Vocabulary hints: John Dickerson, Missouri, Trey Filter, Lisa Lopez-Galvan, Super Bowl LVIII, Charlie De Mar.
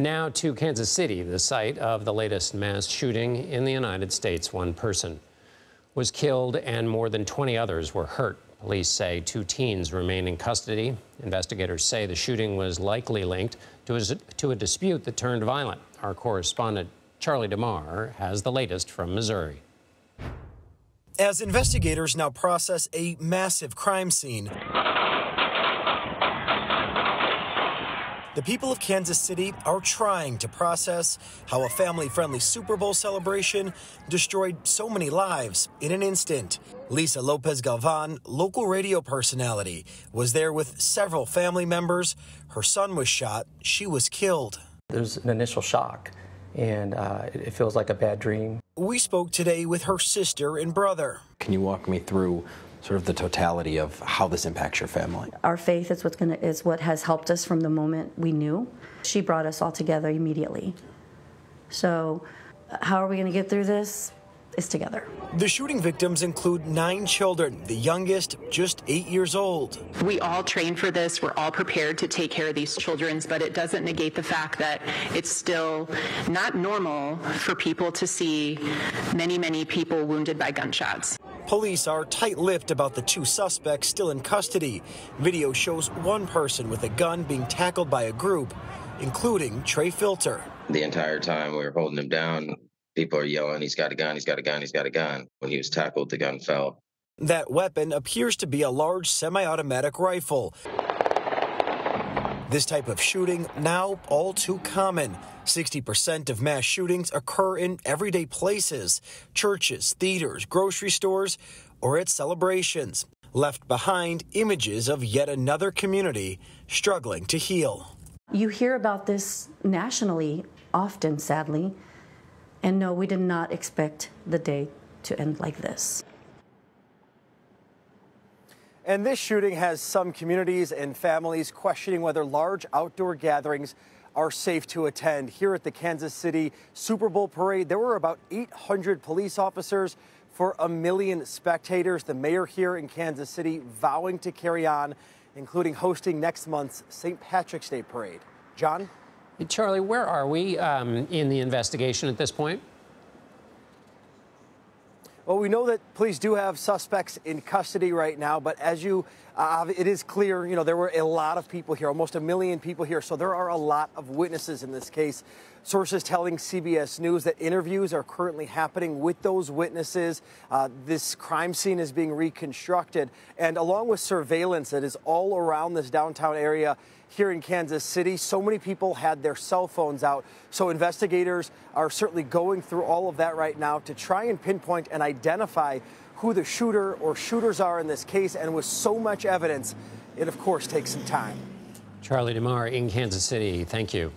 Now to Kansas City, the site of the latest mass shooting in the United States. One person was killed and more than 20 others were hurt. Police say 2 teens remain in custody. Investigators say the shooting was likely linked to a dispute that turned violent. Our correspondent Charlie De Mar has the latest from Missouri. As investigators now process a massive crime scene, the people of Kansas City are trying to process how a family-friendly Super Bowl celebration destroyed so many lives in an instant. Lisa Lopez-Galvan, local radio personality, was there with several family members. Her son was shot. She was killed. There's an initial shock, and it feels like a bad dream. We spoke today with her sister and brother. Can you walk me through sort of the totality of how this impacts your family? Our faith is what has helped us from the moment we knew. She brought us all together immediately. So how are we going to get through this? It's together. The shooting victims include 9 children, the youngest just 8 years old. We all train for this. We're all prepared to take care of these children, but it doesn't negate the fact that it's still not normal for people to see many people wounded by gunshots. Police are tight-lipped about the 2 suspects still in custody. Video shows one person with a gun being tackled by a group, including Trey Filter. The entire time we were holding him down, people are yelling, "He's got a gun, he's got a gun, he's got a gun." When he was tackled, the gun fell. That weapon appears to be a large semi-automatic rifle. This type of shooting now all too common. 60% of mass shootings occur in everyday places, churches, theaters, grocery stores, or at celebrations. Left behind, images of yet another community struggling to heal. You hear about this nationally often, sadly, and no, we did not expect the day to end like this. And this shooting has some communities and families questioning whether large outdoor gatherings are safe to attend. Here at the Kansas City Super Bowl parade, there were about 800 police officers for a 1,000,000 spectators. The mayor here in Kansas City vowing to carry on, including hosting next month's St. Patrick's Day parade. John? Hey, Charlie, where are we in the investigation at this point? Well, we know that police do have suspects in custody right now, but as you, it is clear, you know, there were a lot of people here, almost 1,000,000 people here, so there are a lot of witnesses in this case. Sources telling CBS News that interviews are currently happening with those witnesses. This crime scene is being reconstructed, and along with surveillance that is all around this downtown area here in Kansas City, so many people had their cell phones out. So investigators are certainly going through all of that right now to try and pinpoint and identify who the shooter or shooters are in this case. And with so much evidence, it of course takes some time. Charlie De Mar in Kansas City, thank you.